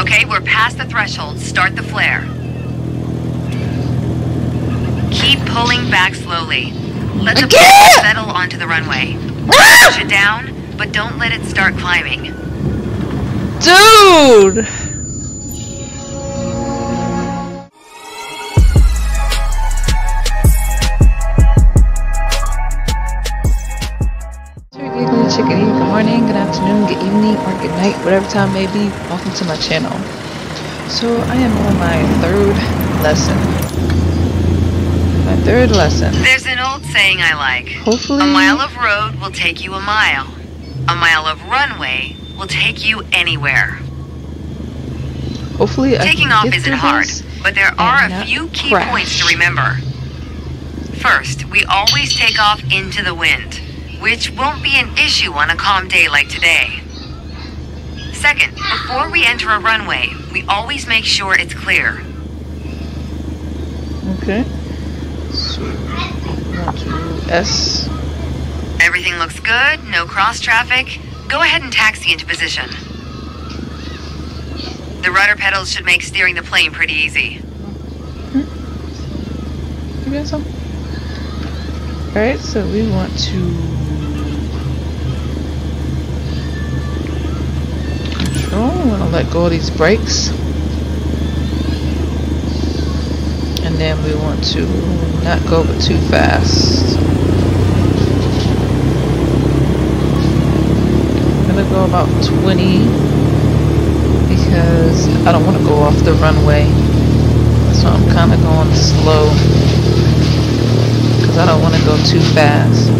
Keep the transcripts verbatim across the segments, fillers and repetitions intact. Okay, we're past the threshold. Start the flare. Keep pulling back slowly. Let the plane settle onto the runway. Ah! Push it down, but don't let it start climbing. Dude! Chicken, good morning, good afternoon, good evening, or good night, whatever time may be. Welcome to my channel. So I am on my third lesson. My third lesson. There's an old saying I like. Hopefully, a mile of road will take you a mile. A mile of runway will take you anywhere. Hopefully, I taking off isn't hard, but there are a few key crash. points to remember. First, we always take off into the wind, which won't be an issue on a calm day like today. Second, before we enter a runway, we always make sure it's clear. Okay. So, S. Everything looks good, no cross traffic. Go ahead and taxi into position. The rudder pedals should make steering the plane pretty easy. Hmm. You got some? Alright, so we want to... I want to let go of these brakes, and then we want to not go but too fast. I'm gonna go about twenty because I don't want to go off the runway, so I'm kind of going slow because I don't want to go too fast.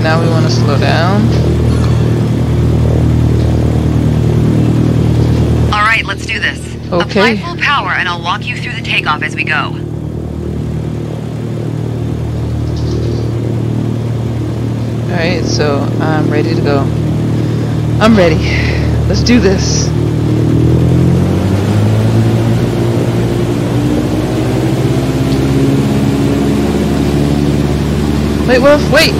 Now we want to slow down. All right, let's do this. Okay. Apply full power and I'll walk you through the takeoff as we go. All right, so I'm ready to go. I'm ready. Let's do this. Wait, Wolf, wait.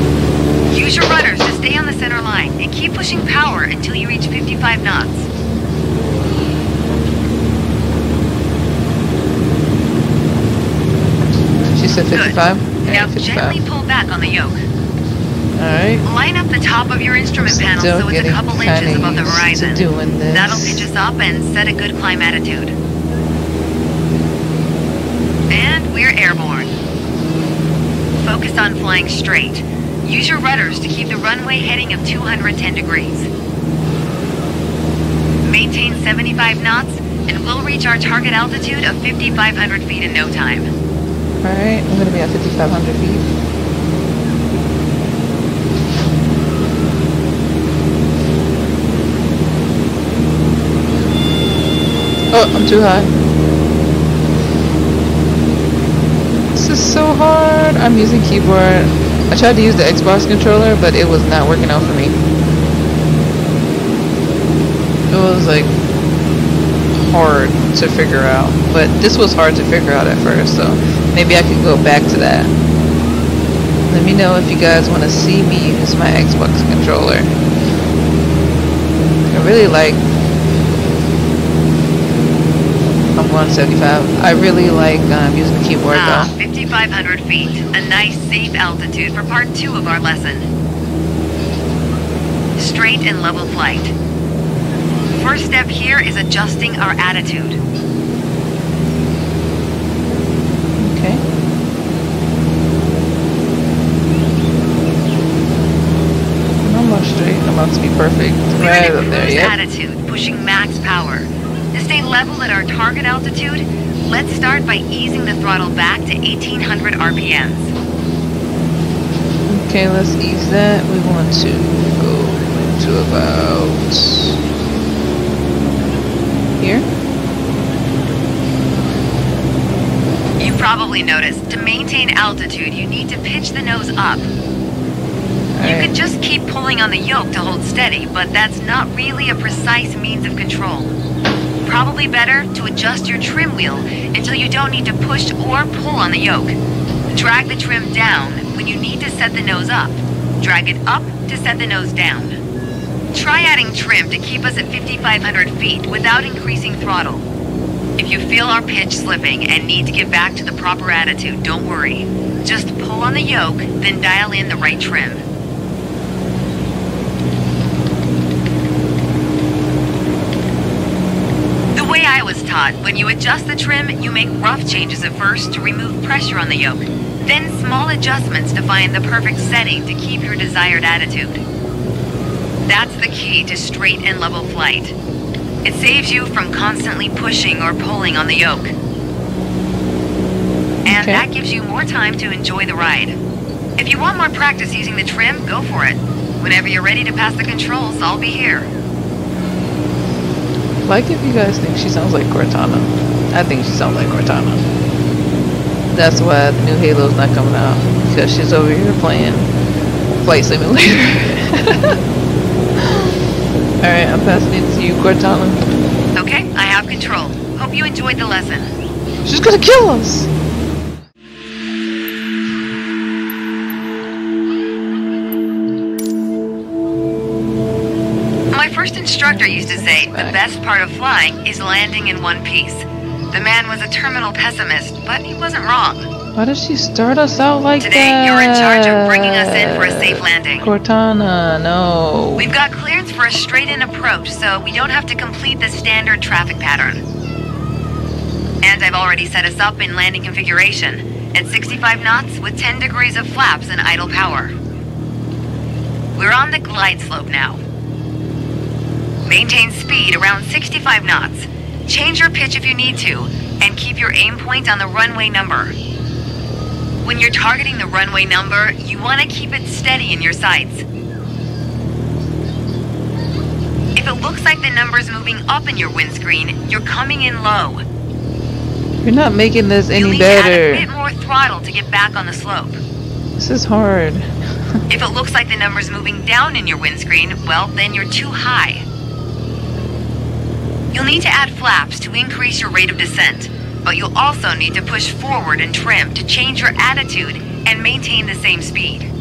Use your rudders to stay on the center line and keep pushing power until you reach fifty-five knots. She said fifty-five? Good. Now gently pull back on the yoke. Alright. Line up the top of your instrument panel so it's a couple inches above the horizon. That'll pitch us up and set a good climb attitude. And we're airborne. Focus on flying straight. Use your rudders to keep the runway heading of two hundred ten degrees. Maintain seventy-five knots, and we'll reach our target altitude of fifty-five hundred feet in no time. All right, I'm gonna be at fifty-five hundred feet. Oh, I'm too high. This is so hard. I'm using keyboard. I tried to use the Xbox controller, but it was not working out for me. It was like hard to figure out, but this was hard to figure out at first, so maybe I could go back to that. Let me know if you guys want to see me use my Xbox controller. I really like... I'm one seventy-five. I really like um, using the keyboard ah, though. fifty-five hundred feet. A nice safe altitude for part two of our lesson. Straight and level flight. First step here is adjusting our attitude. Okay. I'm almost straight. I'm about to be perfect. Right up there, yeah. Attitude, pushing max power. To stay level at our target altitude, let's start by easing the throttle back to eighteen hundred R P Ms. Okay, let's ease that. We want to go to about here. You probably noticed, to maintain altitude, you need to pitch the nose up. You right. could just keep pulling on the yoke to hold steady, but that's not really a precise means of control. Probably better to adjust your trim wheel until you don't need to push or pull on the yoke. Drag the trim down when you need to set the nose up. Drag it up to set the nose down. Try adding trim to keep us at fifty-five hundred feet without increasing throttle. If you feel our pitch slipping and need to get back to the proper attitude, don't worry. Just pull on the yoke, then dial in the right trim. The way I was taught, when you adjust the trim, you make rough changes at first to remove pressure on the yoke, then small adjustments to find the perfect setting to keep your desired attitude. That's the key to straight and level flight. It saves you from constantly pushing or pulling on the yoke. And okay. that gives you more time to enjoy the ride. If you want more practice using the trim, go for it. Whenever you're ready to pass the controls, I'll be here. Like if you guys think she sounds like Cortana. I think she sounds like Cortana. That's why the new Halo's not coming out. Because she's over here playing Flight Simulator. Alright, I'm passing it to you, Cortana. Okay, I have control. Hope you enjoyed the lesson. She's gonna kill us! Instructor used to say the best part of flying is landing in one piece. The man was a terminal pessimist, but he wasn't wrong. Why did she start us out like that? Today, you're in charge of bringing us in for a safe landing. Cortana, no. We've got clearance for a straight-in approach, so we don't have to complete the standard traffic pattern. And I've already set us up in landing configuration at sixty-five knots with ten degrees of flaps and idle power. We're on the glide slope now. Maintain speed around sixty-five knots. Change your pitch if you need to, and keep your aim point on the runway number. When you're targeting the runway number, you want to keep it steady in your sights. If it looks like the number's moving up in your windscreen, you're coming in low. You're not making this any You'll better. Add a bit more throttle to get back on the slope. This is hard. If it looks like the number's moving down in your windscreen, well, then you're too high. You'll need to add flaps to increase your rate of descent, but you'll also need to push forward and trim to change your attitude and maintain the same speed.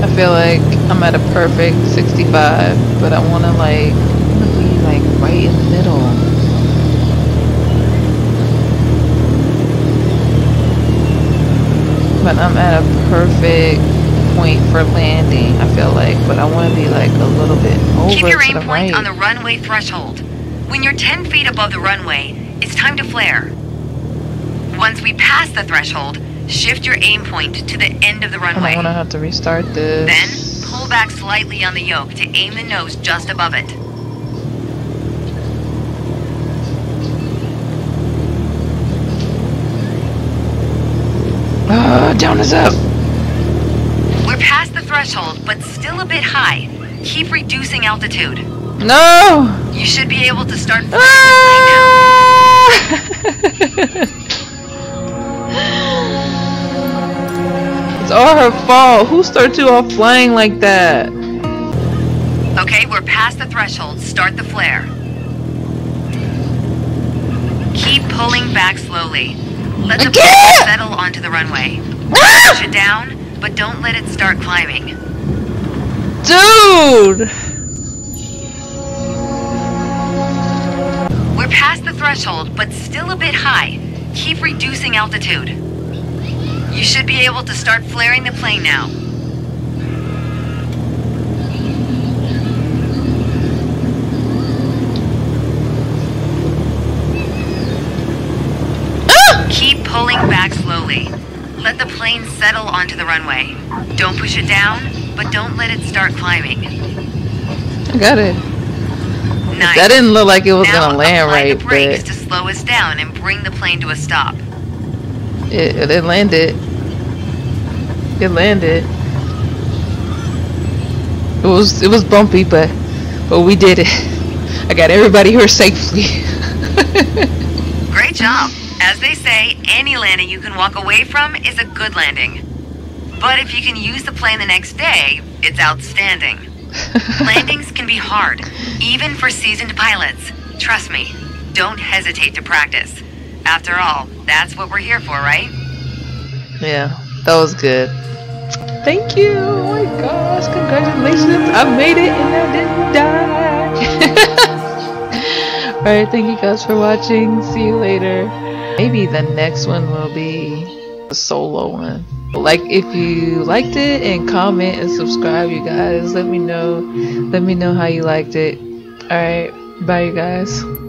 I feel like I'm at a perfect sixty-five, but I want to like be like right in the middle. But I'm at a perfect point for landing, I feel like, but I want to be like a little bit over to the right. Keep your aim point on the runway threshold. When you're ten feet above the runway, it's time to flare. Once we pass the threshold, shift your aim point to the end of the runway. I'm gonna have to restart this. Then, pull back slightly on the yoke to aim the nose just above it. Uh, down is up. We're past the threshold, but still a bit high. Keep reducing altitude. No! You should be able to start flying ah! now. It's all her fault. Who starts you off flying like that? Okay, we're past the threshold. Start the flare. Keep pulling back slowly. Let the plane settle onto the runway. Push it down, but don't let it start climbing. Dude! We're past the threshold, but still a bit high. Keep reducing altitude. You should be able to start flaring the plane now. Ah! Keep pulling back slowly. Let the plane settle onto the runway. Don't push it down, but don't let it start climbing. I got it. nine. That didn't look like it was now gonna land right. The brakes but to slow us down and bring the plane to a stop. It, it landed. It landed. It was it was bumpy, but but we did it. I got everybody here safely. Great job. As they say, any landing you can walk away from is a good landing. But if you can use the plane the next day, it's outstanding. Landings can be hard, even for seasoned pilots. Trust me, don't hesitate to practice. After all, that's what we're here for, right? Yeah, that was good. Thank you. Oh my gosh, congratulations. I made it and I didn't die. Alright, thank you guys for watching. See you later. Maybe the next one will be a solo one. Like if you liked it, and comment and subscribe, you guys. Let me know. Let me know how you liked it. Alright, bye you guys.